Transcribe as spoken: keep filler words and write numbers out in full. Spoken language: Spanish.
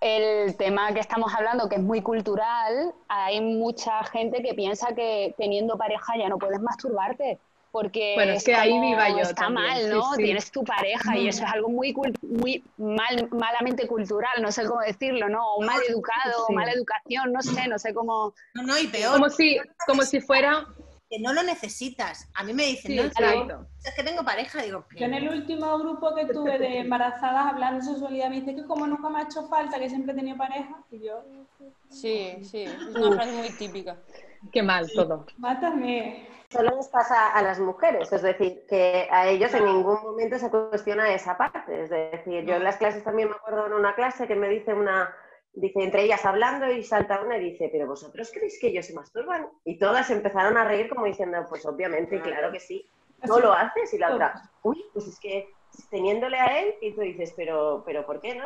el tema que estamos hablando, que es muy cultural, hay mucha gente que piensa que teniendo pareja ya no puedes masturbarte. Porque bueno, es que ahí viva yo está también. Mal, ¿no? Sí, sí. Tienes tu pareja y eso es algo muy, muy mal, malamente cultural, no sé cómo decirlo, ¿no? O mal educado, sí. mala educación, no sé, no sé cómo... No, no, y peor. Como si, no como si fuera... Que no lo necesitas. A mí me dicen, sí, no, claro. Es que tengo pareja, digo... Yo en el último grupo que tuve de embarazadas hablando de sexualidad, me dice que como nunca me ha hecho falta, que siempre he tenido pareja, y yo... Sí, sí, es una frase muy típica. Qué mal todo. Mátame. Solo nos pasa a las mujeres, es decir, que a ellos en ningún momento se cuestiona esa parte. Es decir, yo en las clases también me acuerdo en una clase que me dice una, dice entre ellas hablando y salta una y dice, pero vosotros creéis que ellos se masturban, y todas empezaron a reír como diciendo, pues obviamente, claro que sí, no lo haces, y la otra, uy, pues es que teniéndole a él, y tú dices, pero, pero ¿por qué no?